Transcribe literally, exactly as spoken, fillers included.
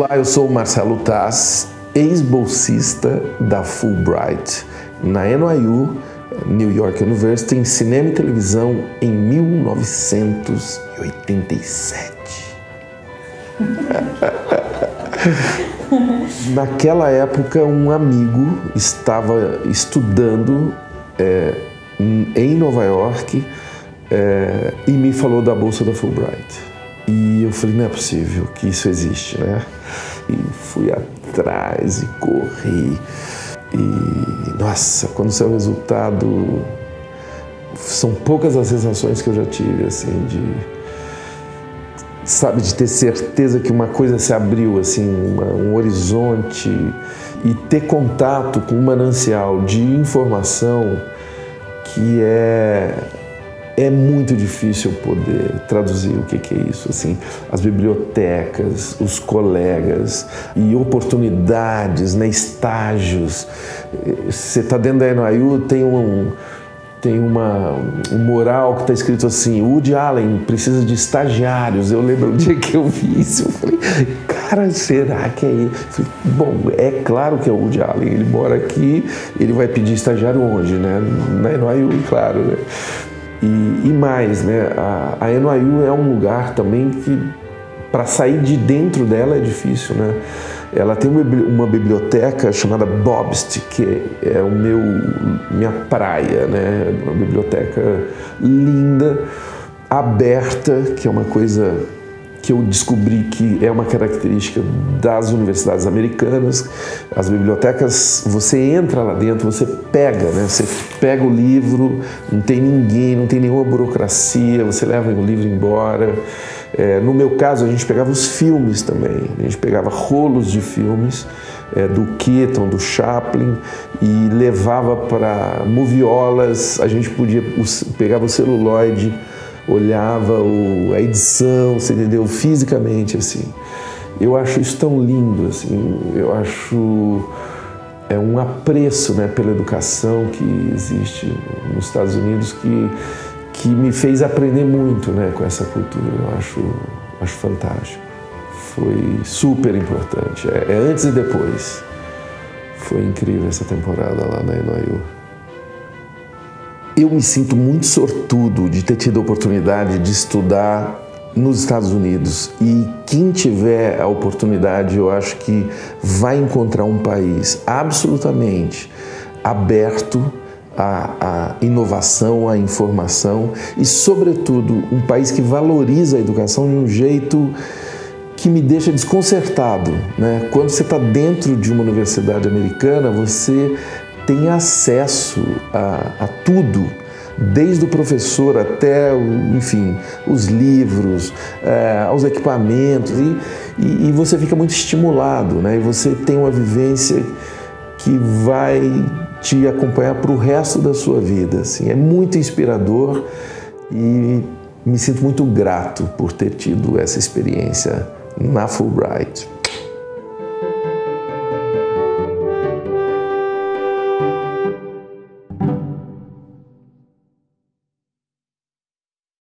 Olá, eu sou o Marcelo Tas, ex-bolsista da Fulbright na N Y U, New York University, em cinema e televisão em mil novecentos e oitenta e sete. Naquela época, um amigo estava estudando é, em Nova York é, e me falou da bolsa da Fulbright. E eu falei, não é possível que isso existe, né? E fui atrás e corri. E, nossa, quando saiu o resultado, são poucas as sensações que eu já tive, assim, de... Sabe, de ter certeza que uma coisa se abriu, assim, uma, um horizonte. E ter contato com um manancial de informação que é... É muito difícil poder traduzir o que, que é isso, assim, as bibliotecas, os colegas e oportunidades, né, estágios. Você está dentro da N Y U, tem um, tem uma, um mural que está escrito assim, Woody Allen precisa de estagiários. Eu lembro o dia que eu vi isso, eu falei, cara, será que é ele? Falei, bom, é claro que é o Woody Allen, ele mora aqui, ele vai pedir estagiário onde, né? Na N Y U, claro, né? E, e mais, né? A, a N Y U é um lugar também que, para sair de dentro dela, é difícil, né? Ela tem uma biblioteca chamada Bobst, que é o meu, minha praia, né? Uma biblioteca linda, aberta, que é uma coisa que eu descobri que é uma característica das universidades americanas. As bibliotecas, você entra lá dentro, você pega, né? Você pega o livro, não tem ninguém, não tem nenhuma burocracia, você leva o livro embora. É, no meu caso, a gente pegava os filmes também, a gente pegava rolos de filmes é, do Keaton, do Chaplin, e levava para moviolas, a gente podia pegava o celuloide, olhava o, a edição, você entendeu? Fisicamente, assim. Eu acho isso tão lindo, assim. Eu acho é um apreço, né, pela educação que existe nos Estados Unidos que, que me fez aprender muito, né, com essa cultura. Eu acho, acho fantástico. Foi super importante. É, é antes e depois. Foi incrível essa temporada lá na N Y U. Eu me sinto muito sortudo de ter tido a oportunidade de estudar nos Estados Unidos. E quem tiver a oportunidade, eu acho que vai encontrar um país absolutamente aberto à, à inovação, à informação e, sobretudo, um país que valoriza a educação de um jeito que me deixa desconcertado, né? Quando você está dentro de uma universidade americana, você tem acesso a, a tudo, desde o professor até, enfim, os livros, é, aos equipamentos, e, e, e você fica muito estimulado, né? E você tem uma vivência que vai te acompanhar para o resto da sua vida, assim. É muito inspirador e me sinto muito grato por ter tido essa experiência na Fulbright.